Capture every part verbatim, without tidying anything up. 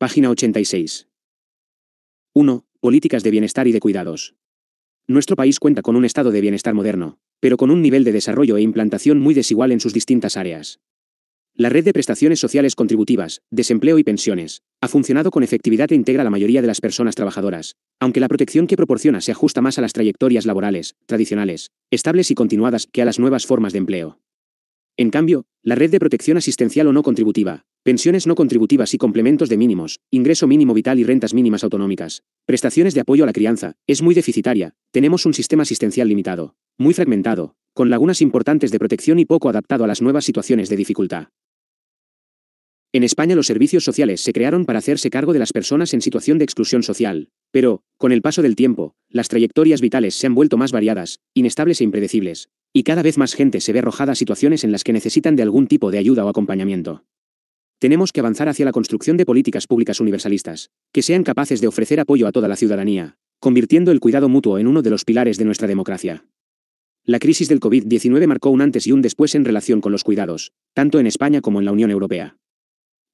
Página ochenta y seis. uno. Políticas de bienestar y de cuidados. Nuestro país cuenta con un estado de bienestar moderno, pero con un nivel de desarrollo e implantación muy desigual en sus distintas áreas. La red de prestaciones sociales contributivas, desempleo y pensiones, ha funcionado con efectividad e integra a la mayoría de las personas trabajadoras, aunque la protección que proporciona se ajusta más a las trayectorias laborales, tradicionales, estables y continuadas que a las nuevas formas de empleo. En cambio, la red de protección asistencial o no contributiva, pensiones no contributivas y complementos de mínimos, ingreso mínimo vital y rentas mínimas autonómicas, prestaciones de apoyo a la crianza, es muy deficitaria. Tenemos un sistema asistencial limitado, muy fragmentado, con lagunas importantes de protección y poco adaptado a las nuevas situaciones de dificultad. En España los servicios sociales se crearon para hacerse cargo de las personas en situación de exclusión social, pero, con el paso del tiempo, las trayectorias vitales se han vuelto más variadas, inestables e impredecibles, y cada vez más gente se ve arrojada a situaciones en las que necesitan de algún tipo de ayuda o acompañamiento. Tenemos que avanzar hacia la construcción de políticas públicas universalistas, que sean capaces de ofrecer apoyo a toda la ciudadanía, convirtiendo el cuidado mutuo en uno de los pilares de nuestra democracia. La crisis del COVID diecinueve marcó un antes y un después en relación con los cuidados, tanto en España como en la Unión Europea.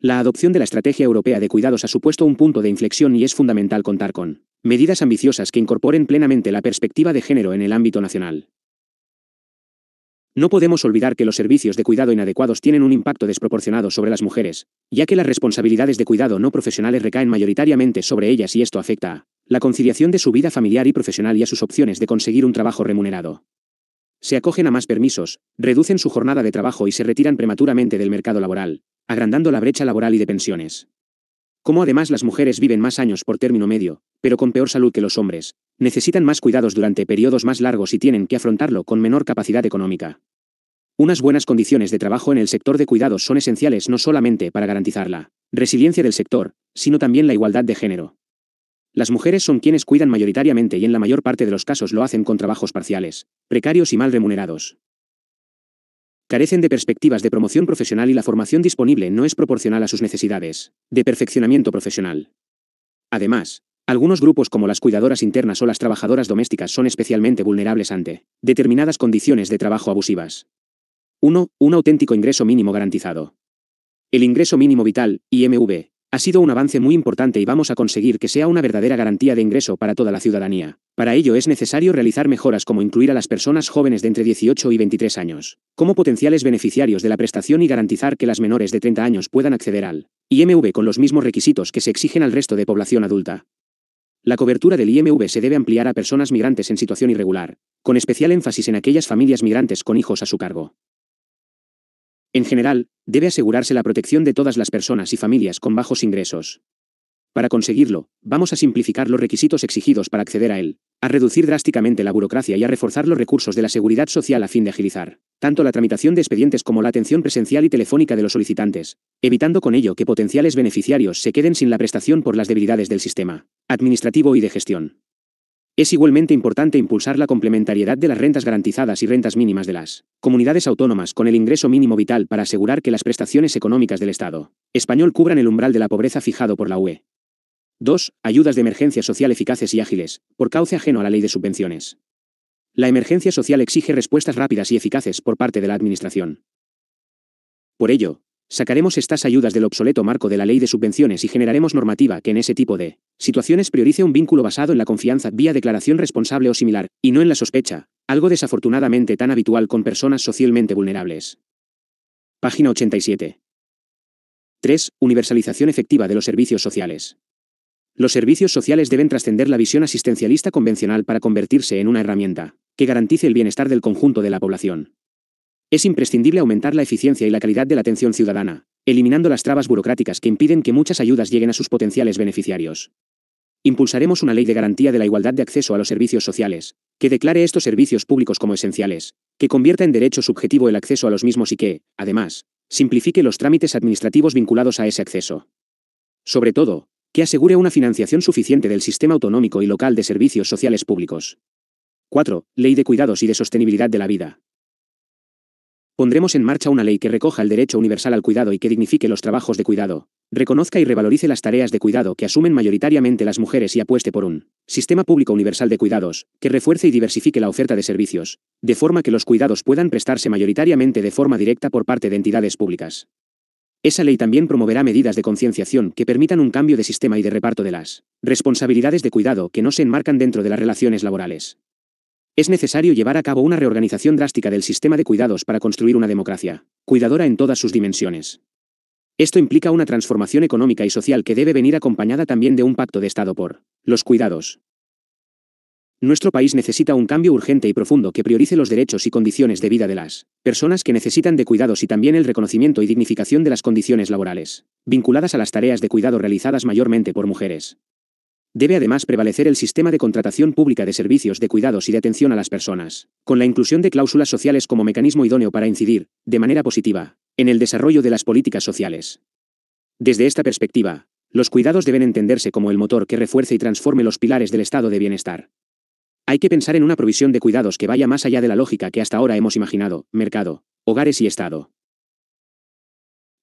La adopción de la Estrategia Europea de Cuidados ha supuesto un punto de inflexión y es fundamental contar con medidas ambiciosas que incorporen plenamente la perspectiva de género en el ámbito nacional. No podemos olvidar que los servicios de cuidado inadecuados tienen un impacto desproporcionado sobre las mujeres, ya que las responsabilidades de cuidado no profesionales recaen mayoritariamente sobre ellas y esto afecta a la conciliación de su vida familiar y profesional y a sus opciones de conseguir un trabajo remunerado. Se acogen a más permisos, reducen su jornada de trabajo y se retiran prematuramente del mercado laboral, agrandando la brecha laboral y de pensiones. Como además las mujeres viven más años por término medio, pero con peor salud que los hombres, necesitan más cuidados durante periodos más largos y tienen que afrontarlo con menor capacidad económica. Unas buenas condiciones de trabajo en el sector de cuidados son esenciales no solamente para garantizar la resiliencia del sector, sino también la igualdad de género. Las mujeres son quienes cuidan mayoritariamente y en la mayor parte de los casos lo hacen con trabajos parciales, precarios y mal remunerados. Carecen de perspectivas de promoción profesional y la formación disponible no es proporcional a sus necesidades de perfeccionamiento profesional. Además, algunos grupos como las cuidadoras internas o las trabajadoras domésticas son especialmente vulnerables ante determinadas condiciones de trabajo abusivas. uno. Un auténtico ingreso mínimo garantizado. El ingreso mínimo vital, I M V, ha sido un avance muy importante y vamos a conseguir que sea una verdadera garantía de ingreso para toda la ciudadanía. Para ello es necesario realizar mejoras como incluir a las personas jóvenes de entre dieciocho y veintitrés años como potenciales beneficiarios de la prestación y garantizar que las menores de treinta años puedan acceder al I M V con los mismos requisitos que se exigen al resto de población adulta. La cobertura del I M V se debe ampliar a personas migrantes en situación irregular, con especial énfasis en aquellas familias migrantes con hijos a su cargo. En general, debe asegurarse la protección de todas las personas y familias con bajos ingresos. Para conseguirlo, vamos a simplificar los requisitos exigidos para acceder a él, a reducir drásticamente la burocracia y a reforzar los recursos de la seguridad social a fin de agilizar tanto la tramitación de expedientes como la atención presencial y telefónica de los solicitantes, evitando con ello que potenciales beneficiarios se queden sin la prestación por las debilidades del sistema administrativo y de gestión. Es igualmente importante impulsar la complementariedad de las rentas garantizadas y rentas mínimas de las comunidades autónomas con el ingreso mínimo vital para asegurar que las prestaciones económicas del Estado español cubran el umbral de la pobreza fijado por la U E. dos. Ayudas de emergencia social eficaces y ágiles, por cauce ajeno a la ley de subvenciones. La emergencia social exige respuestas rápidas y eficaces por parte de la Administración. Por ello, sacaremos estas ayudas del obsoleto marco de la ley de subvenciones y generaremos normativa que en ese tipo de situaciones priorice un vínculo basado en la confianza vía declaración responsable o similar, y no en la sospecha, algo desafortunadamente tan habitual con personas socialmente vulnerables. Página ochenta y siete. tres. Universalización efectiva de los servicios sociales. Los servicios sociales deben trascender la visión asistencialista convencional para convertirse en una herramienta que garantice el bienestar del conjunto de la población. Es imprescindible aumentar la eficiencia y la calidad de la atención ciudadana, eliminando las trabas burocráticas que impiden que muchas ayudas lleguen a sus potenciales beneficiarios. Impulsaremos una ley de garantía de la igualdad de acceso a los servicios sociales, que declare estos servicios públicos como esenciales, que convierta en derecho subjetivo el acceso a los mismos y que, además, simplifique los trámites administrativos vinculados a ese acceso. Sobre todo, que asegure una financiación suficiente del sistema autonómico y local de servicios sociales públicos. cuatro. Ley de cuidados y de sostenibilidad de la vida. Pondremos en marcha una ley que recoja el derecho universal al cuidado y que dignifique los trabajos de cuidado, reconozca y revalorice las tareas de cuidado que asumen mayoritariamente las mujeres y apueste por un sistema público universal de cuidados, que refuerce y diversifique la oferta de servicios, de forma que los cuidados puedan prestarse mayoritariamente de forma directa por parte de entidades públicas. Esa ley también promoverá medidas de concienciación que permitan un cambio de sistema y de reparto de las responsabilidades de cuidado que no se enmarcan dentro de las relaciones laborales. Es necesario llevar a cabo una reorganización drástica del sistema de cuidados para construir una democracia cuidadora en todas sus dimensiones. Esto implica una transformación económica y social que debe venir acompañada también de un pacto de Estado por los cuidados. Nuestro país necesita un cambio urgente y profundo que priorice los derechos y condiciones de vida de las personas que necesitan de cuidados y también el reconocimiento y dignificación de las condiciones laborales, vinculadas a las tareas de cuidado realizadas mayormente por mujeres. Debe además prevalecer el sistema de contratación pública de servicios de cuidados y de atención a las personas, con la inclusión de cláusulas sociales como mecanismo idóneo para incidir, de manera positiva, en el desarrollo de las políticas sociales. Desde esta perspectiva, los cuidados deben entenderse como el motor que refuerce y transforme los pilares del estado de bienestar. Hay que pensar en una provisión de cuidados que vaya más allá de la lógica que hasta ahora hemos imaginado, mercado, hogares y Estado.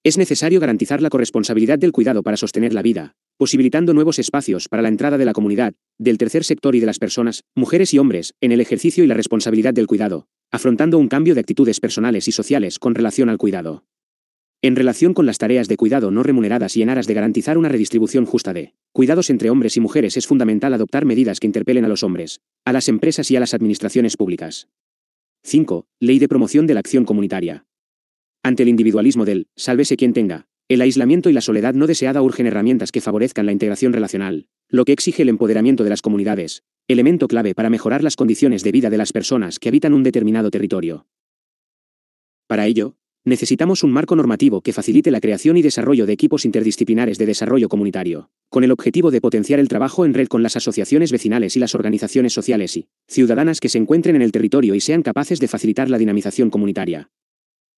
Es necesario garantizar la corresponsabilidad del cuidado para sostener la vida, posibilitando nuevos espacios para la entrada de la comunidad, del tercer sector y de las personas, mujeres y hombres, en el ejercicio y la responsabilidad del cuidado, afrontando un cambio de actitudes personales y sociales con relación al cuidado. En relación con las tareas de cuidado no remuneradas y en aras de garantizar una redistribución justa de cuidados entre hombres y mujeres, es fundamental adoptar medidas que interpelen a los hombres, a las empresas y a las administraciones públicas. cinco. Ley de promoción de la acción comunitaria. Ante el individualismo del sálvese quien tenga, el aislamiento y la soledad no deseada urgen herramientas que favorezcan la integración relacional, lo que exige el empoderamiento de las comunidades, elemento clave para mejorar las condiciones de vida de las personas que habitan un determinado territorio. Para ello, necesitamos un marco normativo que facilite la creación y desarrollo de equipos interdisciplinares de desarrollo comunitario, con el objetivo de potenciar el trabajo en red con las asociaciones vecinales y las organizaciones sociales y ciudadanas que se encuentren en el territorio y sean capaces de facilitar la dinamización comunitaria.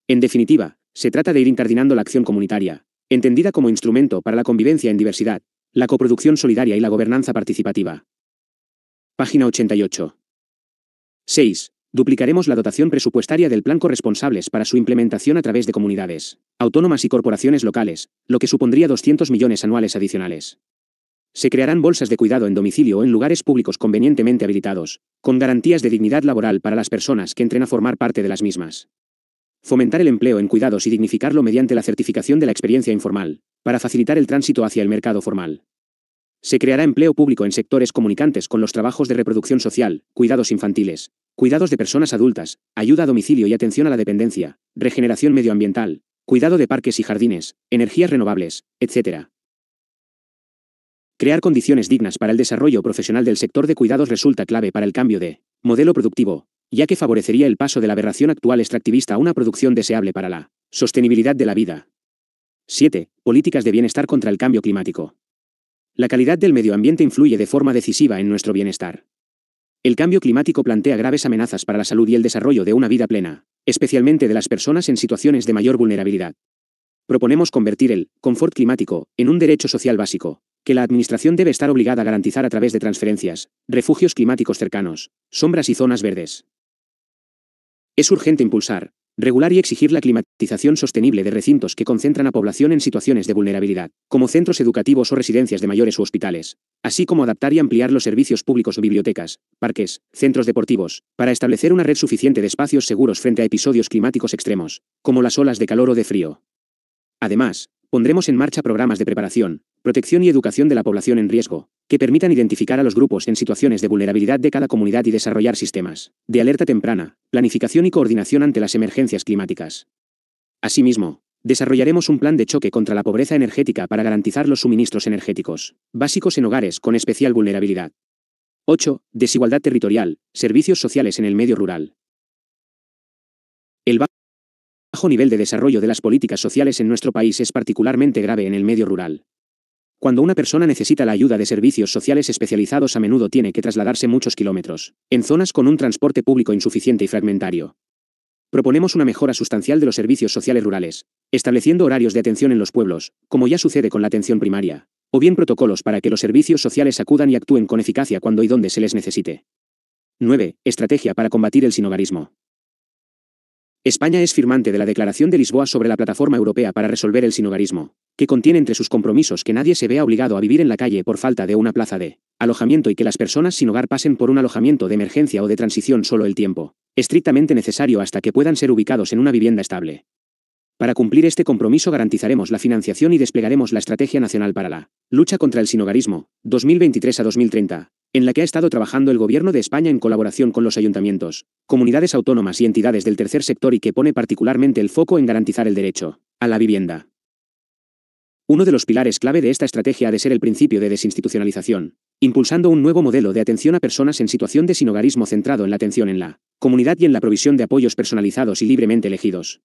En definitiva, se trata de ir incardinando la acción comunitaria, entendida como instrumento para la convivencia en diversidad, la coproducción solidaria y la gobernanza participativa. Página ochenta y ocho. seis. Duplicaremos la dotación presupuestaria del Plan Corresponsables para su implementación a través de comunidades autónomas y corporaciones locales, lo que supondría doscientos millones anuales adicionales. Se crearán bolsas de cuidado en domicilio o en lugares públicos convenientemente habilitados, con garantías de dignidad laboral para las personas que entren a formar parte de las mismas. Fomentar el empleo en cuidados y dignificarlo mediante la certificación de la experiencia informal, para facilitar el tránsito hacia el mercado formal. Se creará empleo público en sectores comunicantes con los trabajos de reproducción social, cuidados infantiles, cuidados de personas adultas, ayuda a domicilio y atención a la dependencia, regeneración medioambiental, cuidado de parques y jardines, energías renovables, etcétera. Crear condiciones dignas para el desarrollo profesional del sector de cuidados resulta clave para el cambio de modelo productivo, ya que favorecería el paso de la aberración actual extractivista a una producción deseable para la sostenibilidad de la vida. siete. Políticas de bienestar contra el cambio climático. La calidad del medio ambiente influye de forma decisiva en nuestro bienestar. El cambio climático plantea graves amenazas para la salud y el desarrollo de una vida plena, especialmente de las personas en situaciones de mayor vulnerabilidad. Proponemos convertir el confort climático en un derecho social básico, que la Administración debe estar obligada a garantizar a través de transferencias, refugios climáticos cercanos, sombras y zonas verdes. Es urgente impulsar, regular y exigir la climatización sostenible de recintos que concentran a población en situaciones de vulnerabilidad, como centros educativos o residencias de mayores u hospitales, así como adaptar y ampliar los servicios públicos o bibliotecas, parques, centros deportivos, para establecer una red suficiente de espacios seguros frente a episodios climáticos extremos, como las olas de calor o de frío. Además, pondremos en marcha programas de preparación, protección y educación de la población en riesgo, que permitan identificar a los grupos en situaciones de vulnerabilidad de cada comunidad y desarrollar sistemas de alerta temprana, planificación y coordinación ante las emergencias climáticas. Asimismo, desarrollaremos un plan de choque contra la pobreza energética para garantizar los suministros energéticos básicos en hogares con especial vulnerabilidad. ocho. Desigualdad territorial, servicios sociales en el medio rural. El bajo nivel de desarrollo de las políticas sociales en nuestro país es particularmente grave en el medio rural. Cuando una persona necesita la ayuda de servicios sociales especializados, a menudo tiene que trasladarse muchos kilómetros, en zonas con un transporte público insuficiente y fragmentario. Proponemos una mejora sustancial de los servicios sociales rurales, estableciendo horarios de atención en los pueblos, como ya sucede con la atención primaria, o bien protocolos para que los servicios sociales acudan y actúen con eficacia cuando y donde se les necesite. nueve. Estrategia para combatir el sinhogarismo. España es firmante de la Declaración de Lisboa sobre la Plataforma Europea para resolver el sinhogarismo, que contiene entre sus compromisos que nadie se vea obligado a vivir en la calle por falta de una plaza de alojamiento y que las personas sin hogar pasen por un alojamiento de emergencia o de transición solo el tiempo estrictamente necesario hasta que puedan ser ubicados en una vivienda estable. Para cumplir este compromiso garantizaremos la financiación y desplegaremos la Estrategia Nacional para la Lucha contra el Sinhogarismo, dos mil veintitrés a dos mil treinta, en la que ha estado trabajando el Gobierno de España en colaboración con los ayuntamientos, comunidades autónomas y entidades del tercer sector y que pone particularmente el foco en garantizar el derecho a la vivienda. Uno de los pilares clave de esta estrategia ha de ser el principio de desinstitucionalización, impulsando un nuevo modelo de atención a personas en situación de sinhogarismo centrado en la atención en la comunidad y en la provisión de apoyos personalizados y libremente elegidos.